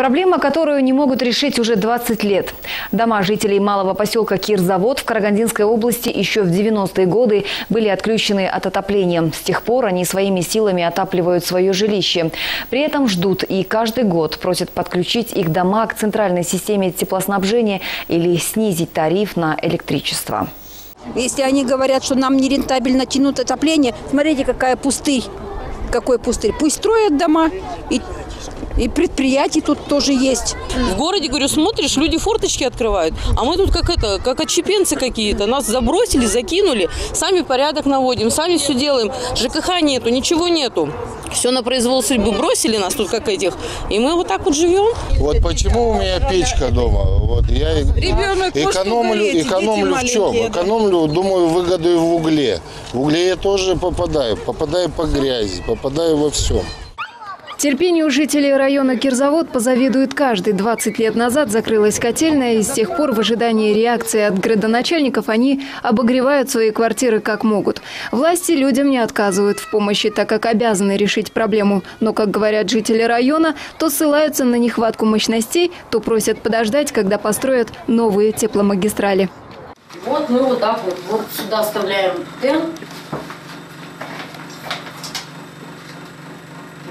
Проблема, которую не могут решить уже 20 лет. Дома жителей малого поселка Кирзавод в Карагандинской области еще в 90-е годы были отключены от отопления. С тех пор они своими силами отапливают свое жилище. При этом ждут и каждый год просят подключить их дома к центральной системе теплоснабжения или снизить тариф на электричество. Если они говорят, что нам нерентабельно тянут отопление, смотрите, какая пустырь. Какой пустырь. Пусть строят дома, и предприятий тут тоже есть. В городе, говорю, смотришь, люди форточки открывают, а мы тут как отщепенцы какие-то. Нас забросили, закинули, сами порядок наводим, сами все делаем. ЖКХ нету, ничего нету. Все на произвол судьбы, бросили нас тут как этих, и мы вот так вот живем. Вот почему у меня печка дома. Вот я экономлю в чем? Экономлю, думаю, выгоду в угле. В угле я тоже попадаю по грязи, попадаю во всем. Терпению жителей района Кирзавод позавидует каждый. 20 лет назад закрылась котельная, и с тех пор в ожидании реакции от градоначальников они обогревают свои квартиры как могут. Власти людям не отказывают в помощи, так как обязаны решить проблему. Но, как говорят жители района, то ссылаются на нехватку мощностей, то просят подождать, когда построят новые тепломагистрали. Вот мы вот так вот сюда вставляем тен.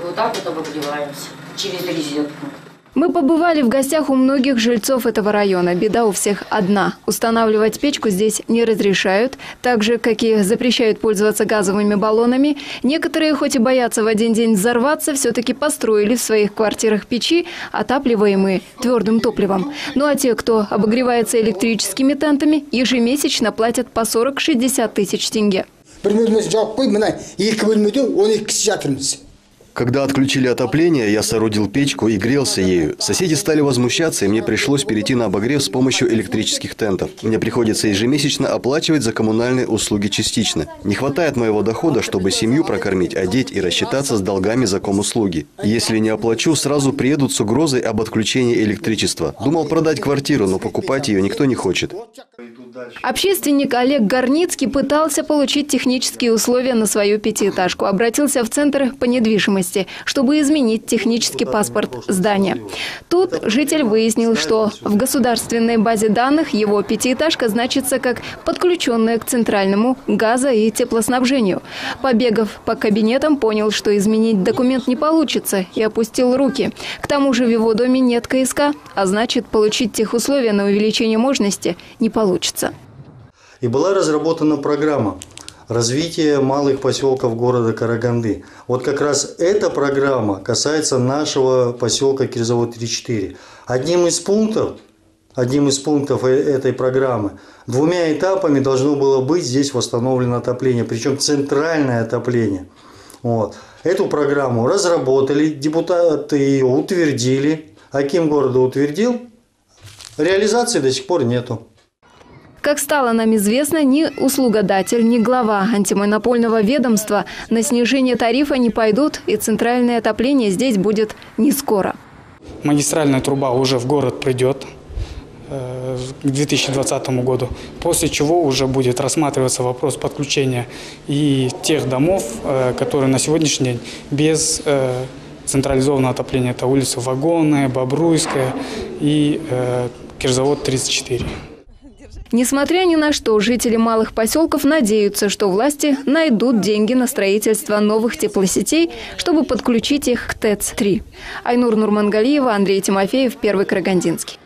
Вот так вот обогреваемся через резетку. Мы побывали в гостях у многих жильцов этого района. Беда у всех одна. Устанавливать печку здесь не разрешают. Так же, как и запрещают пользоваться газовыми баллонами. Некоторые, хоть и боятся в один день взорваться, все-таки построили в своих квартирах печи, отапливаемые твердым топливом. Ну а те, кто обогревается электрическими тентами, ежемесячно платят по 40-60 тысяч тенге. Когда отключили отопление, я соорудил печку и грелся ею. Соседи стали возмущаться, и мне пришлось перейти на обогрев с помощью электрических тентов. Мне приходится ежемесячно оплачивать за коммунальные услуги частично. Не хватает моего дохода, чтобы семью прокормить, одеть и рассчитаться с долгами за комуслуги. Если не оплачу, сразу приедут с угрозой об отключении электричества. Думал продать квартиру, но покупать ее никто не хочет. Общественник Олег Гарницкий пытался получить технические условия на свою пятиэтажку. Обратился в Центр по недвижимости, чтобы изменить технический паспорт здания. Тут житель выяснил, что в государственной базе данных его пятиэтажка значится как подключенная к центральному газо- и теплоснабжению. Побегав по кабинетам, понял, что изменить документ не получится, и опустил руки. К тому же в его доме нет КСК, а значит, получить техусловия на увеличение мощности не получится. И была разработана программа развитие малых поселков города Караганды. Вот как раз эта программа касается нашего поселка Кирзавод 3-4. Одним из пунктов этой программы двумя этапами должно было быть здесь восстановлено отопление, причем центральное отопление. Вот. Эту программу разработали, депутаты ее утвердили, аким города утвердил, реализации до сих пор нету. Как стало нам известно, ни услугодатель, ни глава антимонопольного ведомства на снижение тарифа не пойдут, и центральное отопление здесь будет не скоро. Магистральная труба уже в город придет к 2020 году, после чего уже будет рассматриваться вопрос подключения и тех домов, которые на сегодняшний день без централизованного отопления. Это улица Вагонная, Бобруйская и Кирзавод 34. Несмотря ни на что, жители малых поселков надеются, что власти найдут деньги на строительство новых теплосетей, чтобы подключить их к ТЭЦ-3. Айнур Нурмангалиева, Андрей Тимофеев, Первый Карагандинский.